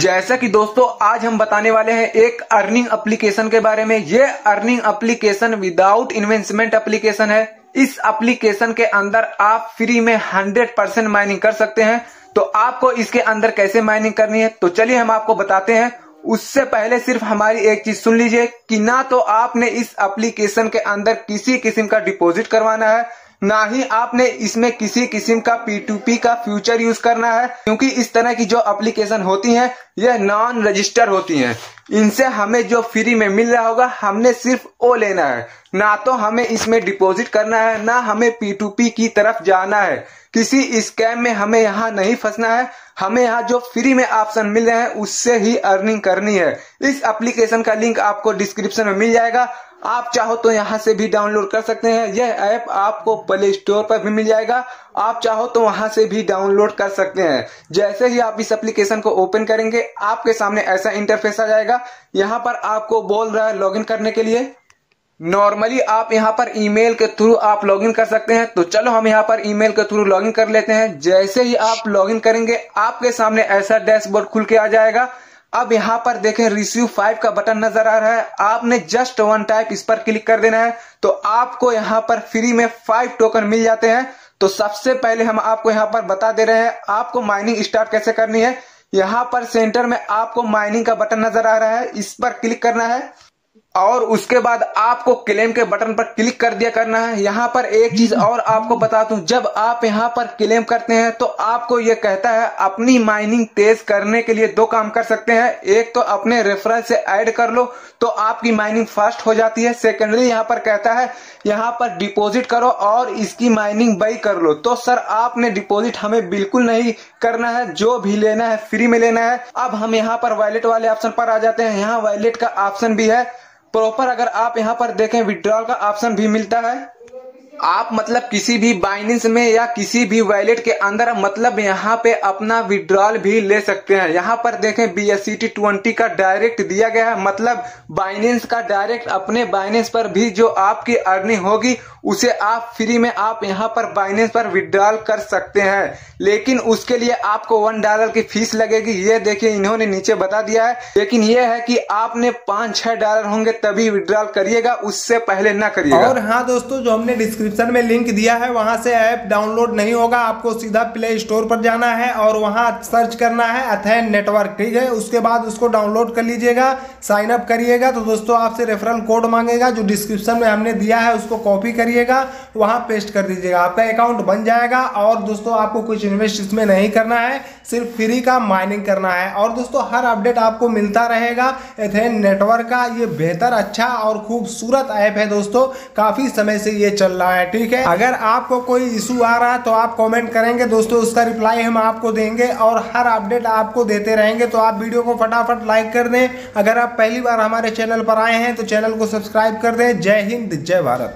जैसा कि दोस्तों आज हम बताने वाले हैं एक अर्निंग एप्लीकेशन के बारे में। ये earning application without investment application है। इस एप्लीकेशन के अंदर आप फ्री में 100% माइनिंग कर सकते हैं। तो आपको इसके अंदर कैसे माइनिंग करनी है तो चलिए हम आपको बताते हैं। उससे पहले सिर्फ हमारी एक चीज सुन लीजिए कि ना तो आपने इस एप्लीकेशन के अंदर किसी किस्म का डिपॉजिट करवाना है, ना ही आपने इसमें किसी किस्म का P2P का फ्यूचर यूज करना है, क्योंकि इस तरह की जो एप्लीकेशन होती हैं यह नॉन रजिस्टर होती हैं। इनसे हमें जो फ्री में मिल रहा होगा हमने सिर्फ वो लेना है, ना तो हमें इसमें डिपॉजिट करना है, ना हमें P2P की तरफ जाना है। किसी स्कैम में हमें यहाँ नहीं फंसना है। हमें यहाँ जो फ्री में ऑप्शन मिल रहे हैं उससे ही अर्निंग करनी है। इस एप्लीकेशन का लिंक आपको डिस्क्रिप्शन में मिल जाएगा, आप चाहो तो यहाँ से भी डाउनलोड कर सकते हैं। यह ऐप आपको प्ले स्टोर पर भी मिल जाएगा, आप चाहो तो वहां से भी डाउनलोड कर सकते हैं। जैसे ही आप इस एप्लीकेशन को ओपन करेंगे आपके सामने ऐसा इंटरफेस आ जाएगा। यहाँ पर आपको बोल रहा है लॉगिन करने के लिए। नॉर्मली आप यहाँ पर ईमेल के थ्रू आप लॉगिन कर सकते हैं, तो चलो हम यहाँ पर ईमेल के थ्रू लॉगिन कर लेते हैं। जैसे ही आप लॉगिन करेंगे आपके सामने ऐसा डैशबोर्ड खुल के आ जाएगा। अब यहाँ पर देखें रिसीव 5 का बटन नजर आ रहा है, आपने जस्ट 1 टाइप इस पर क्लिक कर देना है। तो आपको यहाँ पर फ्री में 5 टोकन मिल जाते हैं। तो सबसे पहले हम आपको यहाँ पर बता दे रहे हैं आपको माइनिंग स्टार्ट कैसे करनी है। यहाँ पर सेंटर में आपको माइनिंग का बटन नजर आ रहा है, इस पर क्लिक करना है और उसके बाद आपको क्लेम के बटन पर क्लिक कर दिया करना है। यहाँ पर एक चीज और आपको बता दूं, जब आप यहाँ पर क्लेम करते हैं तो आपको ये कहता है अपनी माइनिंग तेज करने के लिए 2 काम कर सकते हैं। एक तो अपने रेफरेंस से ऐड कर लो तो आपकी माइनिंग फास्ट हो जाती है। सेकेंडली यहाँ पर कहता है यहाँ पर डिपॉजिट करो और इसकी माइनिंग बाई कर लो। तो सर आपने डिपॉजिट हमें बिल्कुल नहीं करना है, जो भी लेना है फ्री में लेना है। अब हम यहाँ पर वॉलेट वाले ऑप्शन पर आ जाते हैं। यहाँ वॉलेट का ऑप्शन भी है प्रॉपर, अगर आप यहाँ पर देखें विड्रॉल का ऑप्शन भी मिलता है। आप मतलब किसी भी बाइनेंस में या किसी भी वॉलेट के अंदर मतलब यहाँ पे अपना विड्रॉल भी ले सकते हैं। यहाँ पर देखें BEP20 का डायरेक्ट दिया गया है, मतलब बाइनेंस का डायरेक्ट अपने बाइनेंस पर भी जो आपकी अर्निंग होगी उसे आप फ्री में आप यहाँ पर बाइनेंस पर विड्रॉल कर सकते हैं, लेकिन उसके लिए आपको $1 की फीस लगेगी। ये देखिए इन्होंने नीचे बता दिया है, लेकिन ये है कि आपने $5-6 होंगे तभी विड्रॉल करिएगा, उससे पहले ना करिएगा। और हाँ दोस्तों, जो हमने डिस्क्रिप्शन में लिंक दिया है वहां से ऐप डाउनलोड नहीं होगा, आपको सीधा प्ले स्टोर पर जाना है और वहां सर्च करना है एथेन नेटवर्क, ठीक है। उसके बाद उसको डाउनलोड कर लीजिएगा, साइन अप करिएगा। तो दोस्तों आपसे रेफरल कोड मांगेगा, जो डिस्क्रिप्शन में हमने दिया है उसको कॉपी करिएगा, वहां पेस्ट कर दीजिएगा, आपका अकाउंट बन जाएगा। और दोस्तों आपको कुछ इन्वेस्ट इसमें नहीं करना है, सिर्फ फ्री का माइनिंग करना है। और दोस्तों हर अपडेट आपको मिलता रहेगा एथेन नेटवर्क का। ये बेहतर, अच्छा और खूबसूरत ऐप है दोस्तों, काफी समय से ये चल रहा है, ठीक है। अगर आपको कोई इशू आ रहा है तो आप कमेंट करेंगे दोस्तों, उसका रिप्लाई हम आपको देंगे और हर अपडेट आपको देते रहेंगे। तो आप वीडियो को फटाफट लाइक कर दें। अगर आप पहली बार हमारे चैनल पर आए हैं तो चैनल को सब्सक्राइब कर दें। जय हिंद, जय भारत।